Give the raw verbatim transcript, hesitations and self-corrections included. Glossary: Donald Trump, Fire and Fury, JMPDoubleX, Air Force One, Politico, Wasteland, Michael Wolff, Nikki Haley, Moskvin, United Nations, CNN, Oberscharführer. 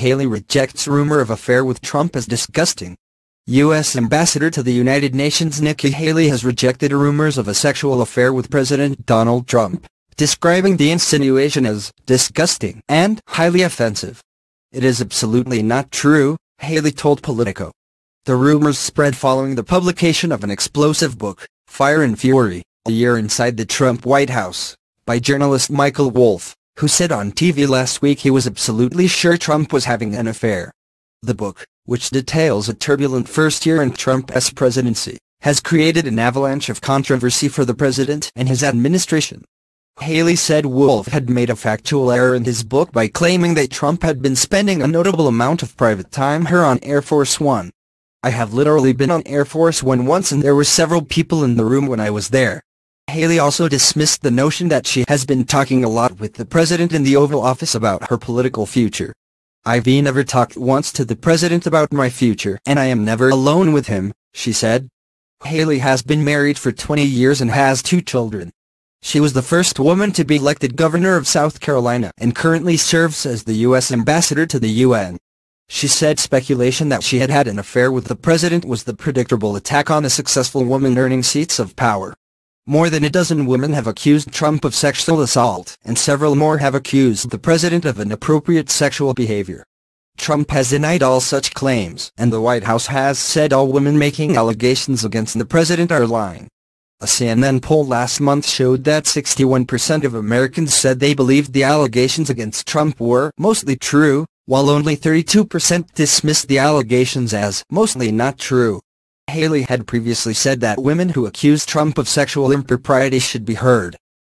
Haley rejects rumor of affair with Trump as disgusting. U S Ambassador to the United Nations Nikki Haley has rejected rumors of a sexual affair with President Donald Trump, describing the insinuation as disgusting and highly offensive. "It is absolutely not true," Haley told Politico. The rumors spread following the publication of an explosive book, Fire and Fury, A Year Inside the Trump White House, by journalist Michael Wolff, who said on T V last week he was absolutely sure Trump was having an affair. The book, which details a turbulent first year in Trump's presidency, has created an avalanche of controversy for the president and his administration. Haley said Wolff had made a factual error in his book by claiming that Trump had been spending a notable amount of private time here on Air Force One. "I have literally been on Air Force One once and there were several people in the room when I was there." Haley also dismissed the notion that she has been talking a lot with the president in the Oval Office about her political future. "I've never talked once to the president about my future and I am never alone with him," she said. Haley has been married for twenty years and has two children. She was the first woman to be elected governor of South Carolina and currently serves as the U S ambassador to the U N. She said speculation that she had had an affair with the president was the predictable attack on a successful woman earning seats of power. More than a dozen women have accused Trump of sexual assault, and several more have accused the president of inappropriate sexual behavior. Trump has denied all such claims, and the White House has said all women making allegations against the president are lying. A C N N poll last month showed that sixty-one percent of Americans said they believed the allegations against Trump were mostly true, while only thirty-two percent dismissed the allegations as mostly not true. Haley had previously said that women who accused Trump of sexual impropriety should be heard,